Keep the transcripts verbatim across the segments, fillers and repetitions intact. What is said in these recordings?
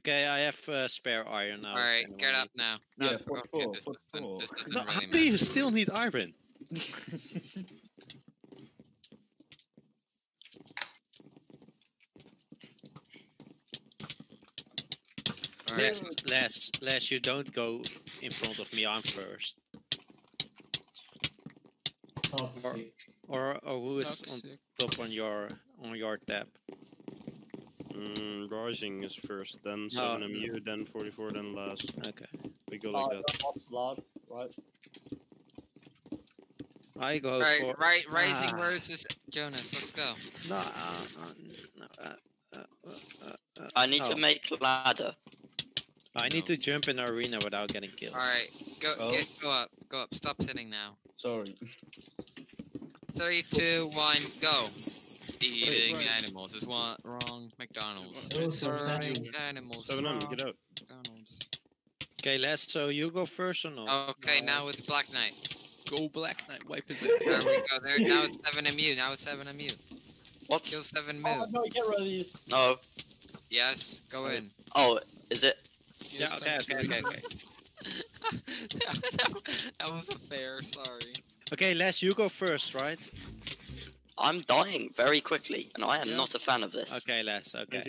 Okay, I have uh, spare iron now. Alright, get up now. No, yeah, for okay, this, this, this, this no, really how matter. Do you still need iron? Less, less, less, you don't go in front of me, I'm first. Toxic. Or, or, or who is Toxic. on top on your, on your tab? Mm, Rising is first, then seven M U, oh, then forty-four, then last. Okay. We go like uh, that. That's loud, right? I go right, for... Right, Rising ah. versus Jonas, let's go. No, uh, uh, uh, uh, uh, I need no. to make ladder. I need no. to jump in the arena without getting killed. Alright, go oh. get, go up, go up, stop sitting now. Sorry. three, two, one, go. Eating Wait, animals is what wrong. McDonald's. Eating animals is wrong. Get out. McDonald's. Okay, Les, so you go first or not? Okay, no. now it's Black Knight. Go Black Knight, wipe his ass. There we go, there, now it's seven M U, now it's seven M U. What? Kill seven M U. Oh, no, get rid of these. No. Yes, go in. Oh, is it? Yeah, okay, okay, okay, okay. that, that, that was unfair, sorry. Okay, Les, you go first, right? I'm dying very quickly, and I am yeah. not a fan of this. Okay, Les, okay.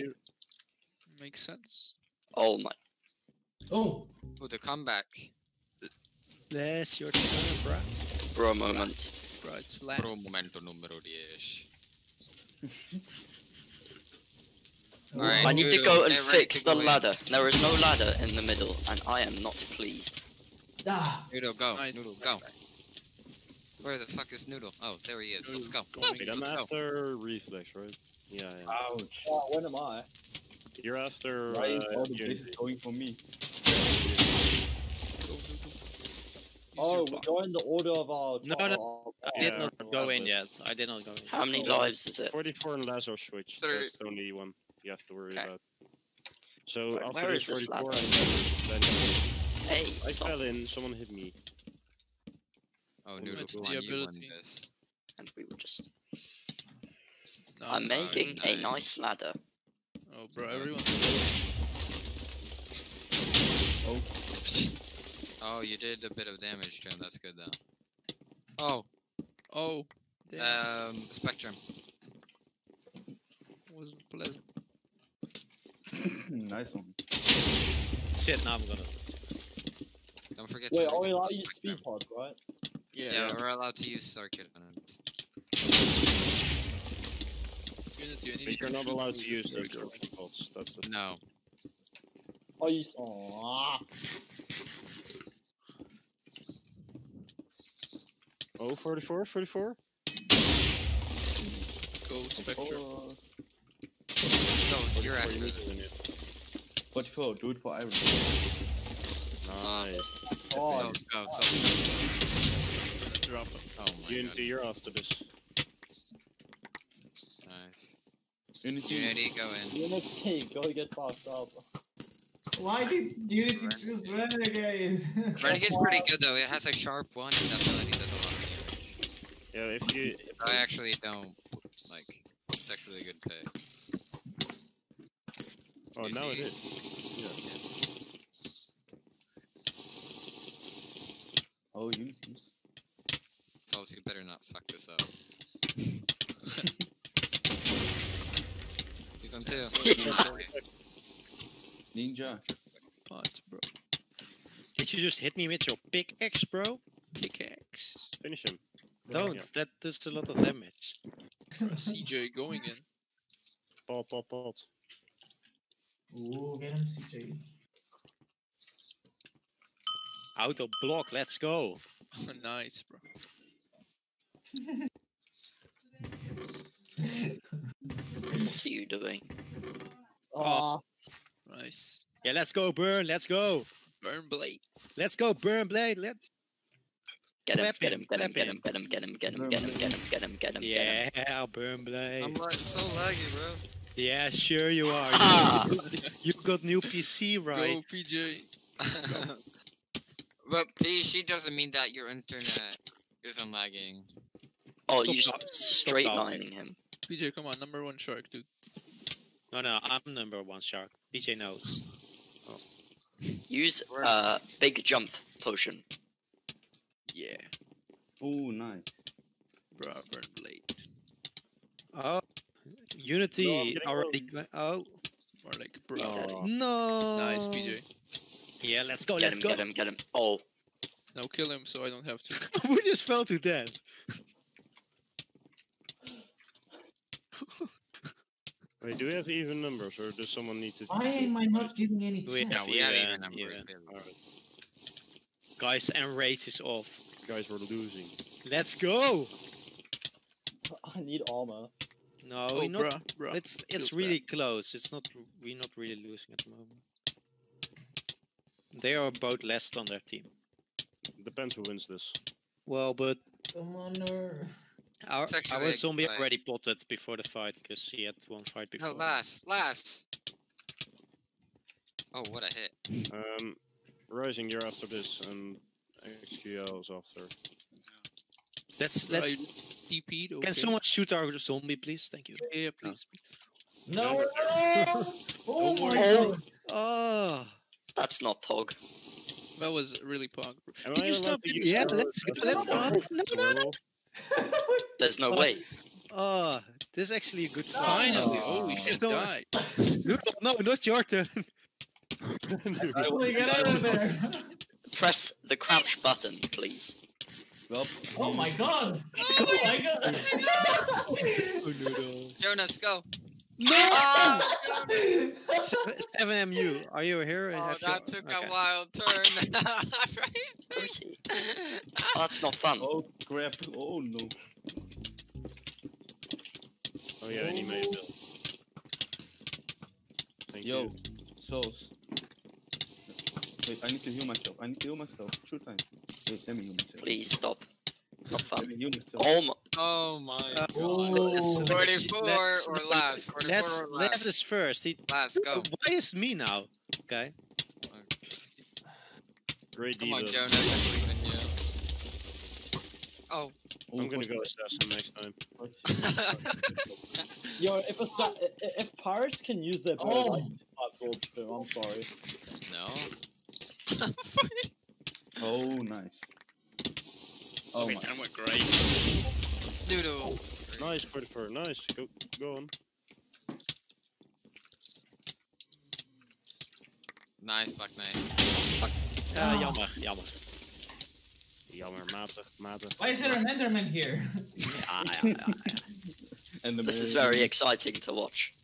Makes sense. Oh my. Oh! Oh, the comeback. Les, your turn, bro. Bro moment. Bro, it's Les. Bro momento numero ten. Right, I need to go and fix the ladder. There is no ladder in the middle, and I am not pleased. Ah. Noodle, go. Noodle, go. Where the fuck is Noodle? Oh, there he is. Let's go. Wait, I'm after Reflex, right? Yeah, yeah. Ouch. Oh, when am I? You're after... Why is all the bitches going for me? Oh, we go in the order of our... No, no, I did not go in yet. I did not go in. How many lives is it? forty-four and Lazar switch. That's the only one you have to worry okay. about. So where, after where is this forty-four, I, hey, I fell in. Someone hit me. Oh, dude, it's the ability. And we were just. No, I'm no, making no. a nice ladder. Oh, bro, everyone's. Oh. Oh, you did a bit of damage to him. That's good though. Oh. Oh. Damn. Um, Spectrum. Wasn't pleasant. Nice one. Shit, now I'm gonna. Don't forget. Wait, to are we allowed to use speed pod, right? Yeah, yeah, we're allowed to use circuit on it. Unity, I need but you're not allowed to use the circuit pods. That's the no. Oh, you. Oh. Oh, forty-four, forty-four. Go Spectrum. Oh. So you're actually forty-four, do it for iron. Nice. Oh, so, go, so, so, so. Drop it. Oh my Unity, God. You're after this. Nice. Unity, Unity go in. Unity, go get fucked up. Why did Unity Renegade. choose Renegade? Renegade's pretty good though, it has a sharp one and that ability does a lot of damage. Yeah, if you... I actually don't, like, it's actually a good pick. Oh, you now see? It is. Yeah. Oh, you. So you better not fuck this up. He's on two. Ninja. What, bro? Did you just hit me with your pickaxe, bro? Pickaxe. Finish him. Don't. Yeah. That does a lot of damage. C J going in. Pop, pop, pop. Ooh, get him, C J. Out of block, let's go. Nice, bro. What are you doing? Oh, nice. Yeah, let's go, burn. Let's go. Burn blade. Let's go, burn blade. Let. Get him, get him, get him, get him, get him, get him, get him, get him, get him, get him, get him. Yeah, burn blade. I'm like so laggy, bro. Yeah, sure you are. Ah. You, got, you got new P C, right? Go, P J. But P C doesn't mean that your internet isn't lagging. Oh, stop, you just straight lining him. P J, come on, number one shark, dude. No, no, I'm number one shark. B J knows. Oh. Use a uh, big jump potion. Yeah. Oh, nice. Rubber blade. Oh, Unity no, already. Oh. Or like, bro. Oh. No. Nice, B J. Yeah, let's go. Get let's him, go. Get him. Get him. Oh. Now kill him, so I don't have to. We just fell to death. Wait, do we have even numbers, or does someone need to? Why am I not giving any chance? Yeah, we yeah, have even numbers. Yeah. All right. Guys, and race is off. Guys, we're losing. Let's go. I need armor. No, oh, we're not. Bruh, bruh. It's it's Look really bad. close. It's not. We're not really losing at the moment. They are both last on their team. Depends who wins this. Well, but come on, our, exactly our zombie like... already plotted before the fight because he had one fight before. No, last, last. Oh, what a hit! Um, Rising, you're after this, and X G L is after. Let's let's. T P'd, okay. Can someone shoot our zombie, please? Thank you. Yeah, yeah please. No. no. Oh my oh. god! Oh. That's not Pog. That was really pog. Can you stop it? Yeah, let's go. Let's go. No, no, no. There's no oh. way. Oh, this is actually a good fight. Finally. Oh, we should no. die. No, not your turn. I will get out of there. Press the crouch button, please. Well, oh my god. Oh my god. Oh, no, no. Jonas, go. No! Oh, seven M U, are you here? Oh, that took okay. a wild turn. Oh, that's not fun. Oh, crap. Oh, no. Oh, yeah, and you made a bill. Thank Yo, you. Souls. Wait, I need to heal myself. I need to heal myself. Two times. Wait, let me heal myself. Please stop. Not fun. Oh my. Oh my god. Oh. forty-four let's, or last. forty-four let's, or last. Last is first. He, last, go. Why is me now? Okay. Great Come diva. on, Jonas. Yeah. Oh. I'm Ooh, gonna go assassin next time. Yo, if a, if pirates can use their power, oh. like absorbed too, I'm sorry. No. Oh, nice. Oh okay, my. That went great. Doodle. Nice, forty-four. Nice. Go, go on. Nice, Black Knight. Fuck. Ja, oh. jammer, jammer. Jammer, matig, matig. Why is there an Enderman here? yeah, yeah, yeah, yeah. Enderman. This is very exciting to watch.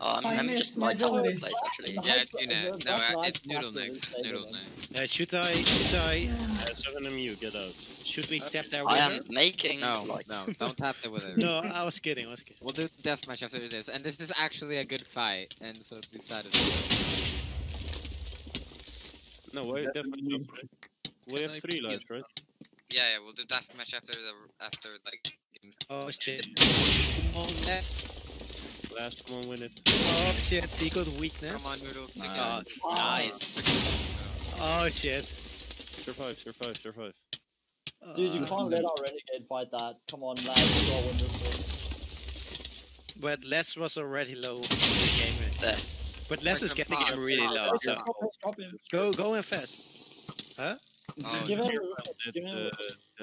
um, I I'm just light up the place actually. Yeah, it's you know, no, uh, it's Noodle next. It's Noodle next. Uh, should I? Should I? Uh, seven M U, get out. Should we tap their wizard? I am making. No, light. no, don't tap the wizard. No, I was kidding. I was kidding. We'll do deathmatch after this, and this is actually a good fight, and so decided. No, we definitely. We have three lives, right? Yeah, yeah. We'll do deathmatch after the after like. Oh shit! Oh, next. Last one win it. Oh shit, he got weakness. Come on, Noodle. Uh, oh, nice. Oh shit. Survive, survive, survive. Dude, you uh, can't let our Renegade fight that. Come on, lads, we'll win this one. But Les was already low in the game. There. But Les is getting him really low, so. Go, go and fast. Huh? Oh, give him the, the,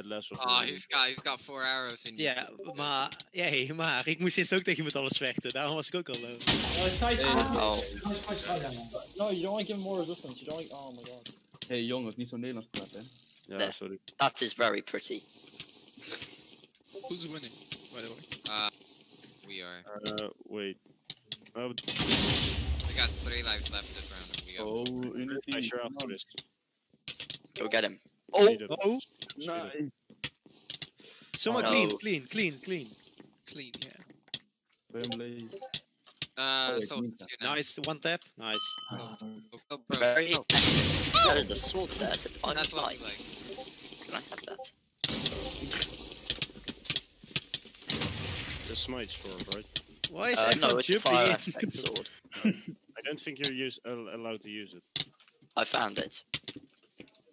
the last oh he's got, he's got four arrows in. Yeah, maar, yeah, maar ik moest eerst ook tegen iemand alles vechten. Daarom was ik ook al low. Uh, side hey, oh. No, you don't want to give him more resistance. You don't. Oh my god. Hey jongens, niet zo Nederlands praten. Ja, yeah, sorry. That is very pretty. Who's winning? By the way. Uh, we are. Uh, wait. Uh, we got three lives left this round. We got oh, Unity. I sure after this. Go get him. Oh! Oh! Nice! Someone oh, no. clean, clean, clean, clean. Clean, yeah. Uh, oh, so, nice, one tap. Nice. Oh. Oh, bro. Very oh. That is the sword there, that's on That's what I like. Can I have that? It's a smite sword, right? Why is uh, it no, it's a fire aspect sword. No. I don't think you're use, uh, allowed to use it. I found it.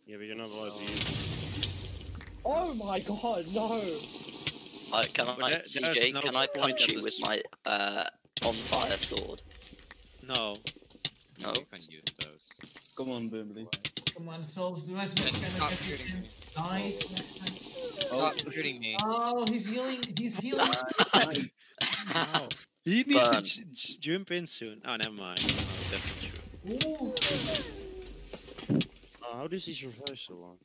Yeah, but you're not allowed to use it. Oh my god, no! Uh, can, I, C J, no can I punch you with my uh, on fire sword. No. No. You can use those. Come on, Bimbley. Come on, Souls, do I stop shooting me. Nice. Oh. Stop shooting me. Oh, he's healing. He's healing. No. He needs Burn. to j jump in soon. Oh, never mind. Oh, that's not true. Ooh. Uh, how does he survive so long?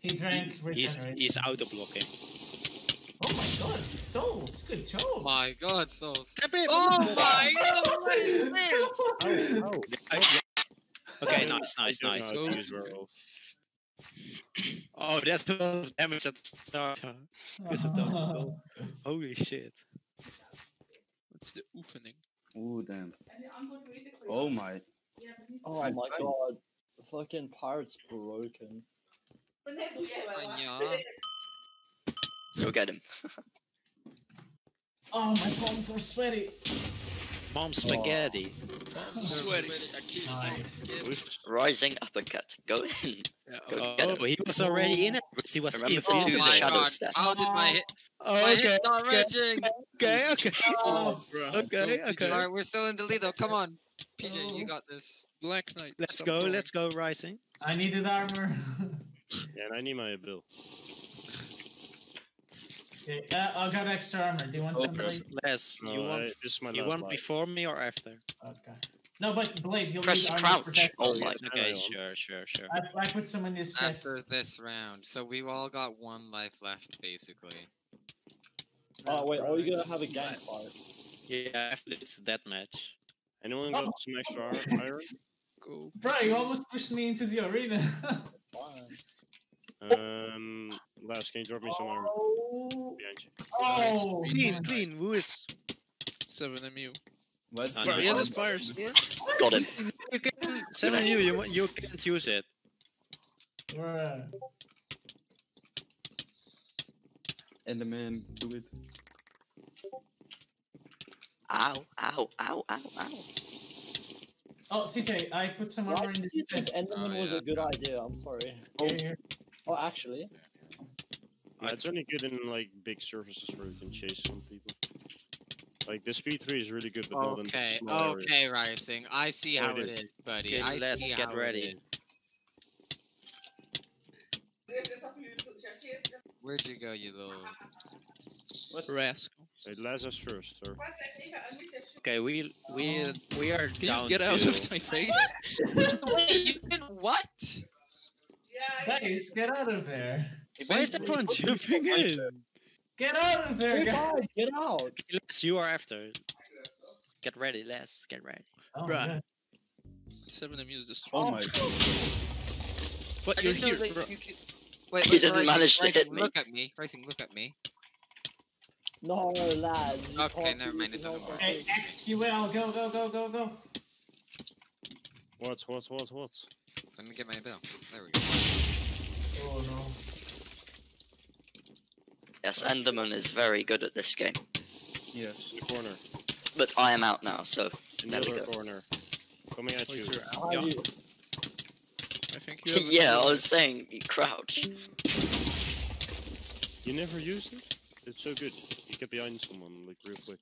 He drank. He, he's, he's out of blocking. Oh my god, Souls, good job. Oh my god, Souls. Oh my god, what is this? Oh, oh. I, I, okay, nice, nice, nice. Oh, that's a lot of damage at the start. Because of the holy shit. What's the oefening? Oh, damn. Oh my. Oh my god. The fucking pirate's broken. Go get him. Oh, my palms are sweaty. Mom spaghetti. Oh. Sweaty. Nice. Rising uppercut. Go in. Yeah, go oh, get him. But he was already in it. He was in oh the shadow step. How did my hit? Oh, my okay. Hit's not raging. Okay, okay. Oh, bro. Okay, okay. Alright, we're still in the lead though. Come on. P J, oh. You got this. Black Knight. Let's go, somewhere. let's go, Rising. I needed armor. Yeah, and I need my bill. Okay, uh, I'll got extra armor. Do you want okay. some blade? Less. No, you want, I, you want before me or after? Okay. No, but blade, you'll Press need armor crouch. Oh my god. Okay, okay, sure, sure, sure. I, I put some in this chest. After this round. So we've all got one life left, basically. Oh, wait, oh, you're gonna have a gang fight. Yeah, it's that match. Anyone got oh. some extra armor? Cool. Bro, you almost pushed me into the arena. Fine. Um... Last, can you drop me some armor? Oh, oh clean, clean, who is? seven M U. What? He has his fire sword. Got him. You can, seven M U, you, you can't use it. Right. Enderman, do it. Ow, ow, ow, ow, ow. Oh, C J, I put some armor in this chest. Enderman oh, was yeah. a good idea, I'm sorry. Oh, oh actually. Yeah. Yeah, it's only good in like big surfaces where you can chase some people. Like the speed three is really good, but okay. not in small areas. Okay, Rising, I see how it is, buddy. I Let's see get how ready. It is. Where'd you go, you little what rascal? It lasts us first, sir. Okay, we we we are can down. You get out of my face! Wait, you did what? Yeah, guys, get out of there. Why is everyone jumping in? Get out of there, guys! Get out! Okay, Les, you are after. Get ready, Les. Get ready. Oh, bruh. seven M U is destroyed. Oh my god. What? You're here, bro. You could... Wait, you didn't manage to hit me. Look at me. Rising, look at me. No, lad. Okay, never mind. It doesn't work. Hey, X G L, go, go, go, go, go. What, what, what, what? Let me get my bill. There we go. Oh no. Yes, Enderman is very good at this game. Yes, in the corner. But I am out now, so in the other corner. Coming at you. Out. Yeah. You? I think you. Yeah, I was saying you crouch. You never use it. It's so good. You get behind someone like real quick.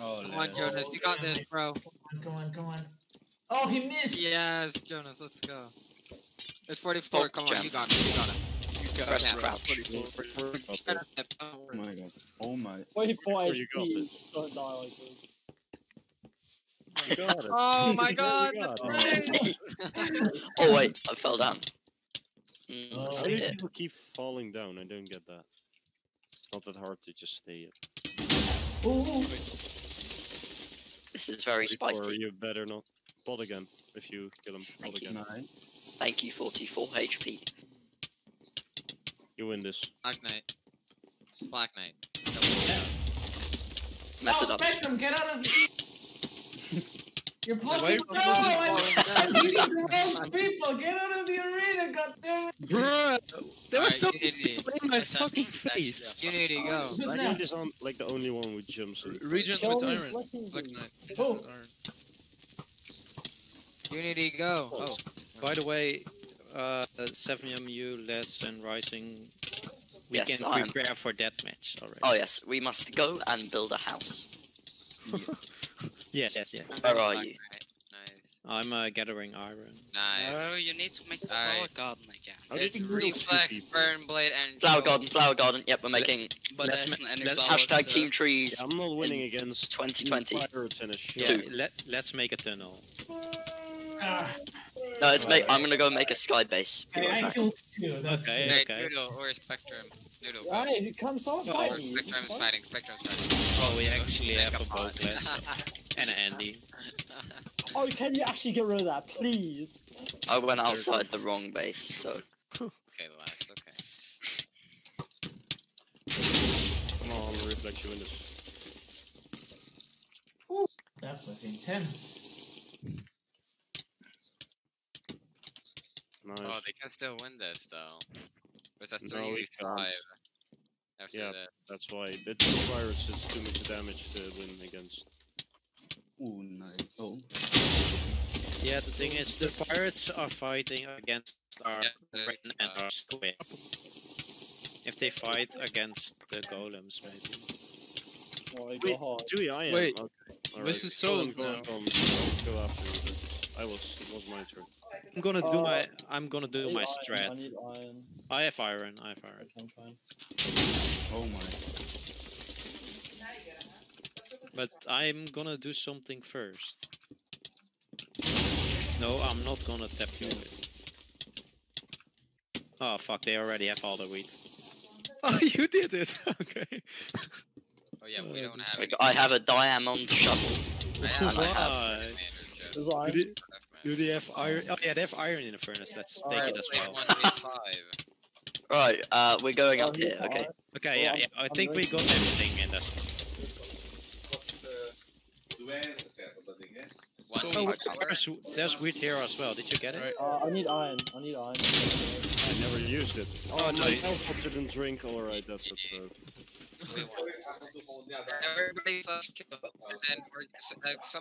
Oh, come no. on, Jonas, you got this, bro. Come on, come on. Oh, he missed. Yes, Jonas, let's go. It's forty-four. Oh, come jam. on, you got it. You got it. Press yeah, crouch. Oh my god. Oh my. forty-four H P. You got this. Don't die like this. You got it. Oh my god, the Oh wait, I fell down. Mm, oh, I do people keep falling down? I don't get that. It's not that hard to just stay it. Ooh. This is very Before spicy. You better not bot again if you kill him. Thank bot you. Again. Nine. Thank you, forty-four H P. You win this. Black Knight. Black Knight. Yeah. Mess oh, it up. Spectrum, get out of here! You're blocking the I'm beating the wrong people! Get out of the arena, goddammit! Bruh! There was so many people in my fucking face! You need to go. Black Knight is on, like the only one with jumpsuit. Regent with iron. Black Knight. Oh! You need to go. Oh. By the way... Uh, seven M U, Les, and Rising. We yes, can prepare I'm... for that match already. Oh yes, we must go and build a house. Yes, yes, yes. Where are you? Nice. I'm uh, gathering iron. Nice. Oh, you need to make the flower right. garden again. How it's reflex, burn blade, and flower garden. Flower garden. Yep, we're making. But let's that's make, let's flowers, hashtag so. Team Trees. Yeah, I'm not winning against twenty twenty. Yeah, let let's make a tunnel. Ah. No, it's make. I'm gonna go make a sky base. I, I killed two. That's okay. okay. Noodle or Spectrum. Noodle. Right, it comes off. No, Spectrum's fighting. Spectrum's fighting. Well, we actually have a bow blast and an Andy. Oh, can you actually get rid of that, please? I went outside the wrong base, so. Okay, last. Okay. Come on, I'm gonna reflect you in this. Ooh, that was intense. Nice. Oh, they can still win this though. But that's no, three five. After yeah, that. that's why the two pirates is too much damage to win against. Ooh, nice. Oh. Yeah, the thing is, the pirates are fighting against our yeah, Britain and our squid. If they fight against the golems, maybe. Wait, do we iron? Wait, okay. This is so long. I was, it was my turn. I'm gonna uh, do my, I'm gonna do my strat. I need iron. I have iron, I have iron. Okay, I'm fine. Oh my. But I'm gonna do something first. No, I'm not gonna tap you with. Oh fuck, they already have all the wheat. Oh, you did it! Okay. Oh yeah, we don't have it. I have a diamond shovel. And I have Do they, do they have iron? Oh yeah, they have iron in the furnace. Let's take right, it as well. one, right, uh, we're going up here. Okay. Okay, yeah, yeah. I think we got everything in this. Oh, there's, there's wheat here as well. Did you get it? Uh, I need iron. I need iron. I never used it. Oh no, I didn't drink. All right, that's it. Everybody's off, but then we're, uh, some